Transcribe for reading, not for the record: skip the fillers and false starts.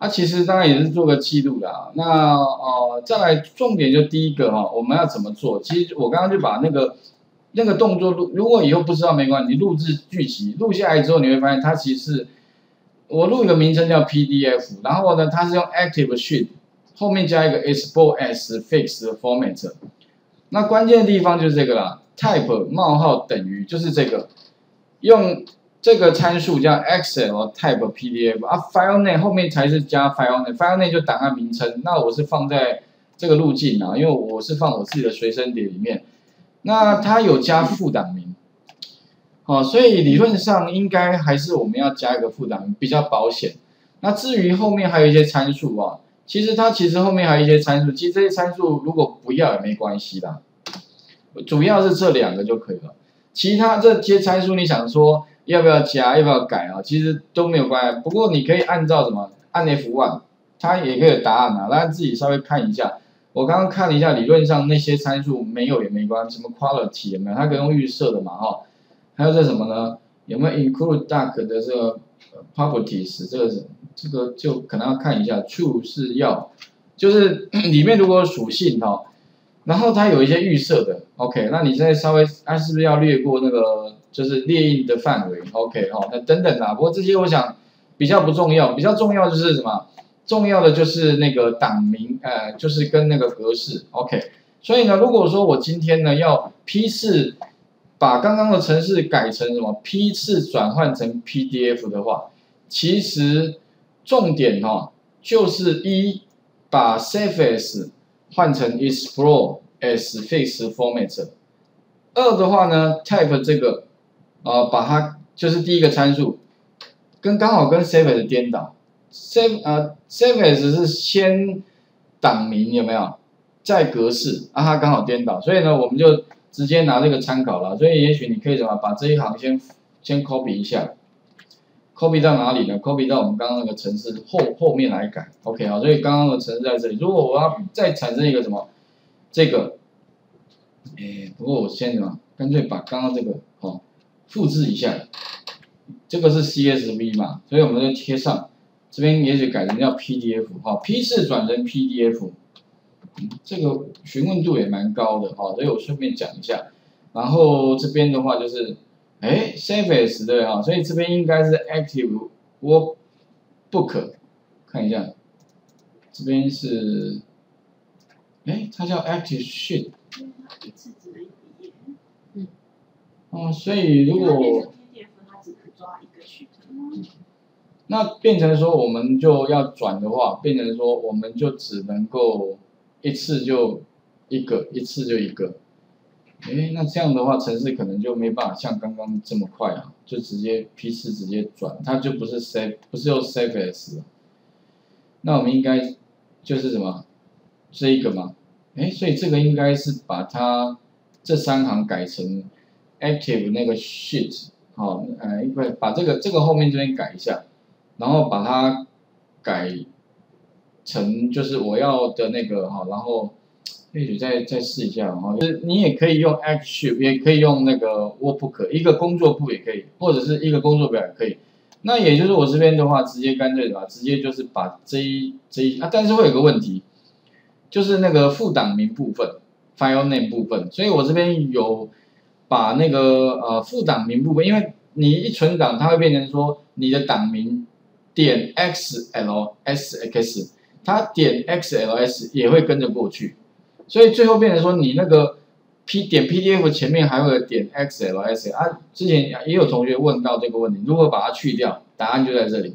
那、其实当然也是做个记录啦。那再来重点就第一个哈，我们要怎么做？其实我刚刚就把那个动作录，如果以后不知道没关系，你录制剧集录下来之后，你会发现它其实是我录一个名称叫 PDF， 然后呢，它是用 Active sheet 后面加一个 Export as Fixed Format。那关键的地方就是这个啦 ，Type 冒号等于就是这个，用这个参数叫 Excel Type PDF 啊 ，File Name 后面才是加 File Name，File Name 就档案名称。那我是放在这个路径啊，因为我是放我自己的随身碟里面。那它有加副档名，好、所以理论上应该还是我们要加一个副档名比较保险。那至于后面还有一些参数啊，其实后面还有一些参数，其实这些参数如果不要也没关系啦，主要是这两个就可以了。其他这些参数你想说要不要加，要不要改啊？其实都没有关系。不过你可以按照什么按 F1， 它也可以有答案啊，大家自己稍微看一下。我刚刚看了一下，理论上那些参数没有也没关系，什么 quality 也没有，它可以用预设的嘛哈。还有这什么呢？有没有 include dark 的这个 properties？ 这个就可能要看一下 ，true 是要，就是里面如果有属性哈，然后它有一些预设的 ，OK， 那你现在稍微它、是不是要略过那个就是列印的范围 ，OK 哈、那等等啊，不过这些我想比较不重要，比较重要就是什么？重要的就是那个档名，就是跟那个格式 ，OK。所以呢，如果说我今天呢要批次把刚刚的程式改成什么批次转换成 PDF 的话，其实重点哈、就是把 SaveAs 换成 Explore as Fixed Format。二的话呢 ，Type 这个把它就是第一个参数刚好跟 SaveAs 颠倒。SaveAs 是先档名有没有，再格式啊，它刚好颠倒，所以呢，我们就直接拿这个参考了。所以也许你可以怎么把这一行先 copy 一下 ，copy 到哪里呢 ？copy 到我们刚刚那个程式后面来改 ，OK 啊。所以刚刚的程式在这里，如果我要再产生一个什么这个，不过我先什么，干脆把刚刚这个复制一下，这个是 CSV 嘛，所以我们就贴上。这边也许改成叫 PDF 哈，批次转成 PDF， 这个询问度也蛮高的哈，所以我顺便讲一下。然后这边的话就是，SaveAs 对哈，所以这边应该是 Active Workbook， 看一下，这边是，它叫 Active Sheet， 一次只能一页，所以如果 PDF 它只能抓一个 sheet。那变成说，我们就要转的话，变成说我们就只能够一次就一个，一次就一个。那这样的话，程式可能就没办法像刚刚这么快啊，就直接批次直接转，它就不是用 SaveAs 了。那我们应该就是什么这一个嘛？所以这个应该是把它这三行改成 Active 那个 Sheet， 好，把这个后面这边改一下。然后把它改成就是我要的那个哈，然后也许再试一下哈，就是你也可以用 Active， 也可以用那个 Workbook， 一个工作簿也可以，或者是一个工作表也可以。那也就是我这边的话，直接干脆什么，直接就是把这一，但是会有个问题，就是那个副档名部分 ，File Name 部分，所以我这边有把那个副档名部分，因为你一存档，它会变成说你的档名。点 XLSX， 它点 XLS 也会跟着过去，所以最后变成说你那个 PDF 前面还会有点 XLS 啊。之前也有同学问到这个问题，如何把它去掉？答案就在这里。